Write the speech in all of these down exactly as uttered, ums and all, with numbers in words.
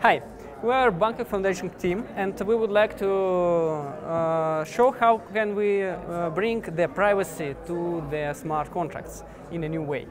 Hi, we are BANKEX Foundation team, and we would like to uh, show how can we uh, bring the privacy to the smart contracts in a new way.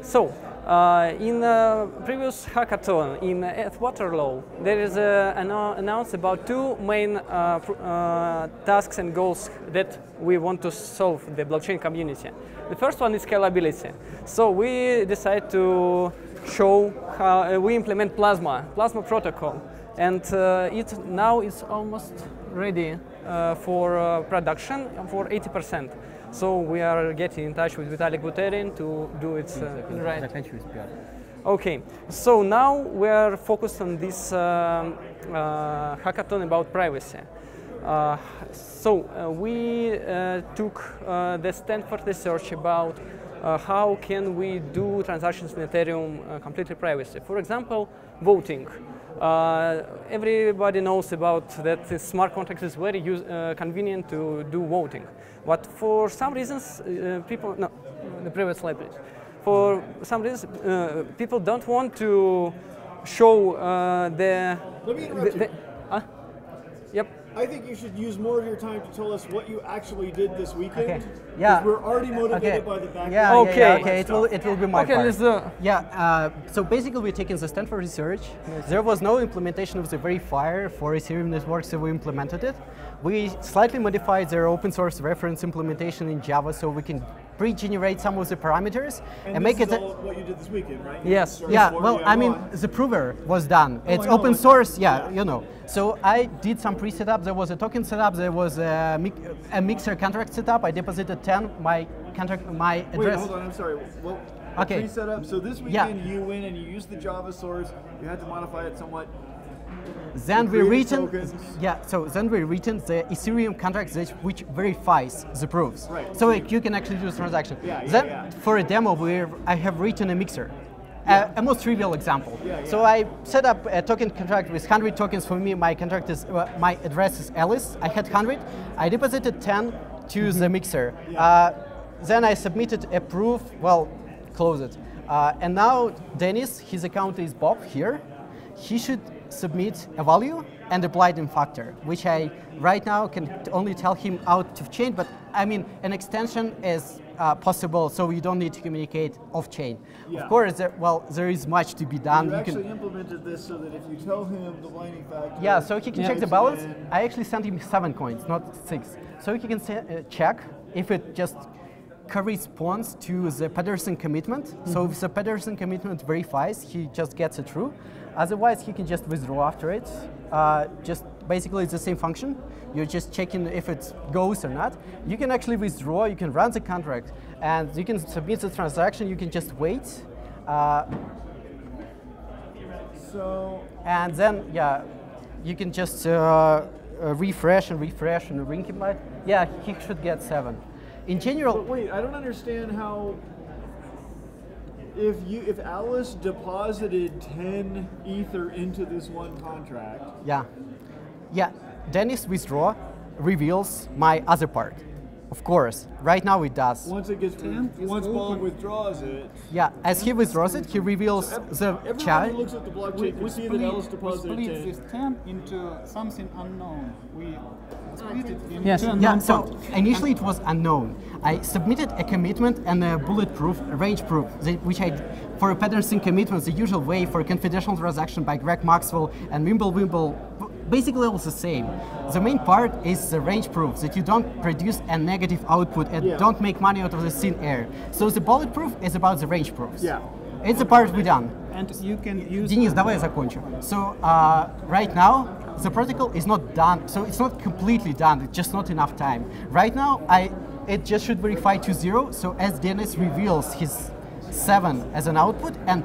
So, uh, in a previous hackathon in ETHWaterloo, there is a, an announced about two main uh, uh, tasks and goals that we want to solve the blockchain community. The first one is scalability. So we decide to show how we implement Plasma, Plasma protocol, and uh, it now is almost ready uh, for uh, production for eighty percent. So we are getting in touch with Vitalik Buterin to do it uh, right. Okay, so now we are focused on this um, uh, hackathon about privacy. Uh, so uh, we uh, took uh, the Stanford research about Uh, how can we do transactions in Ethereum uh, completely privacy? For example, voting. Uh, everybody knows about that the smart contract is very use, uh, convenient to do voting. But for some reasons, uh, people, no, the previous slide please. For some reasons, uh, people don't want to show uh, the... Let me interrupt the, the, you. Uh, yep. I think you should use more of your time to tell us what you actually did this weekend. Okay. Yeah. We're already motivated okay. by the background. Yeah, okay. Yeah, yeah, okay. It will. It will be my okay, part. Let's yeah. Uh, so basically, we're taking the Stanford research. Yes. There was no implementation of the verifier for Ethereum network, so we implemented it. We slightly modified their open source reference implementation in Java, so we can pre-generate some of the parameters and, and make it. This is all what you did this weekend, right? Yes. Yeah. Well, I mean, the prover was done. Oh, it's open source. Yeah, yeah. You know. So I did some pre-setup. There was a token setup. There was a, mi a mixer contract setup. I deposited ten. My contract, my address. Wait, hold on. I'm sorry. Well, okay. Pre-setup. So this weekend yeah. you went and you used the Java source. You had to modify it somewhat. Then we written, tokens. yeah. So then we written the Ethereum contract which verifies the proofs. Right. So it, you can actually do the transaction. Yeah, yeah, then yeah. for a demo, we I have written a mixer. Yeah. A, a most trivial example. Yeah, yeah. So I set up a token contract with one hundred tokens for me. My contract is uh, my address is Alice. I had one hundred. I deposited ten to mm-hmm. the mixer. Yeah. Uh, then I submitted a proof. Well, close it. Uh, and now Dennis, his account is Bob here. He should submit a value and applied in factor, which I right now can only tell him out of chain. But I mean, an extension is uh, possible, so you don't need to communicate off chain. Yeah. Of course, there, well, there is much to be done. You, you actually can, implemented this so that if you tell him the binding factor, yeah, so he can yeah, check the balance. I actually sent him seven coins, not six, so he can uh, check if it just corresponds to the Pedersen commitment. Mm-hmm. So if the Pedersen commitment verifies, he just gets it true. Otherwise, he can just withdraw after it. Uh, just basically, it's the same function. You're just checking if it goes or not. You can actually withdraw. You can run the contract, and you can submit the transaction. You can just wait. Uh, so and then, yeah, you can just uh, refresh and refresh and reimplement. Yeah, he should get seven. In general. But wait, I don't understand how. If you if Alice deposited ten ether into this one contract. Yeah. Yeah. Dennis withdraw reveals my other part. Of course. Right now it does. Once it gets mm. once Bob withdraws it. Yeah, as he withdraws it, he reveals so ev the everybody child. Looks at the blockchain, we, we see that Alice deposited we split ten. This ten into something unknown. We split it into yes. unknown yeah, so part. Initially it was unknown. I submitted a commitment and a bulletproof, a range proof, which I, for a Pedersen commitment, the usual way for a confidential transaction by Greg Maxwell and Wimble Wimble, basically all the same. The main part is the range proof, that you don't produce a negative output and yeah. don't make money out of the thin air. So the bulletproof is about the range proofs. Yeah. It's the part we done. And you can use... Денис, давай я закончу. So uh, right now, the protocol is not done. So it's not completely done. It's just not enough time. Right now, I... It just should verify to zero, so as Dennis reveals his seven as an output and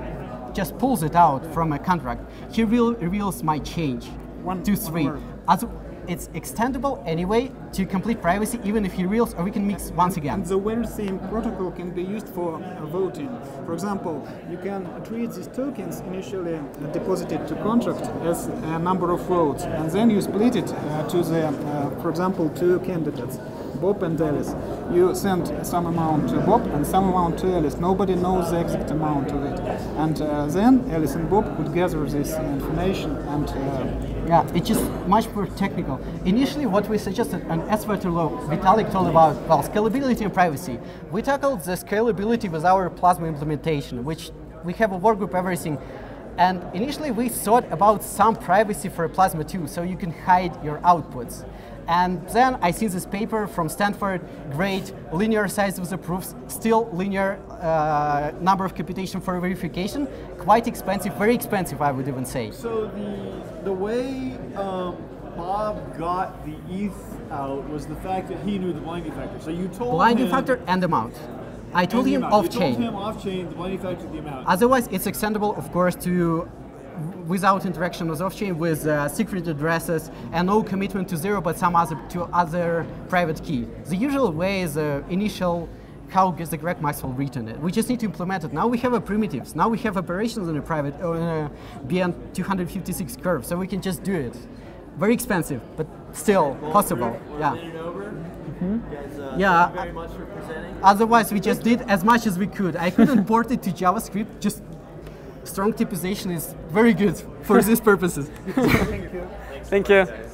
just pulls it out from a contract, he re reveals my change one, to three. As it's extendable anyway to complete privacy, even if he reveals, or we can mix once again. And the Win-Same protocol can be used for voting. For example, you can treat these tokens initially deposited to contract as a number of votes, and then you split it uh, to the, uh, for example, two candidates. Bob and Alice. You send some amount to Bob and some amount to Alice. Nobody knows the exact amount of it. And uh, then Alice and Bob could gather this information and... Uh, yeah, it's just much more technical. Initially, what we suggested, and as ETHWaterloo, Vitalik told about, well, scalability and privacy. We tackled the scalability with our Plasma implementation, which we have a work group, everything. And initially, we thought about some privacy for Plasma too, so you can hide your outputs. And then I see this paper from Stanford, great, linear size of the proofs, still linear uh, number of computation for verification, quite expensive, very expensive, I would even say. So the, the way um, Bob got the E T H out was the fact that he knew the blinding factor. So you told blinding him... Blinding factor and amount. I told him off-chain. You told him off-chain, the blinding factor, the amount. Otherwise, it's extendable, of course, to... without interaction with off-chain, with uh, secret addresses and no commitment to zero, but some other to other private key. The usual way is the uh, initial how gets the Greg Maxwell written it. We just need to implement it. Now we have a primitives. Now we have operations in a private uh, B N two fifty-six curve, so we can just do it. Very expensive, but still well, possible. Yeah. Mm-hmm. Guys, uh, yeah. Thank you very much for presenting. Otherwise, we just did as much as we could. I couldn't port it to JavaScript. Just. Strong typization is very good for these purposes. Thank you. Thank you.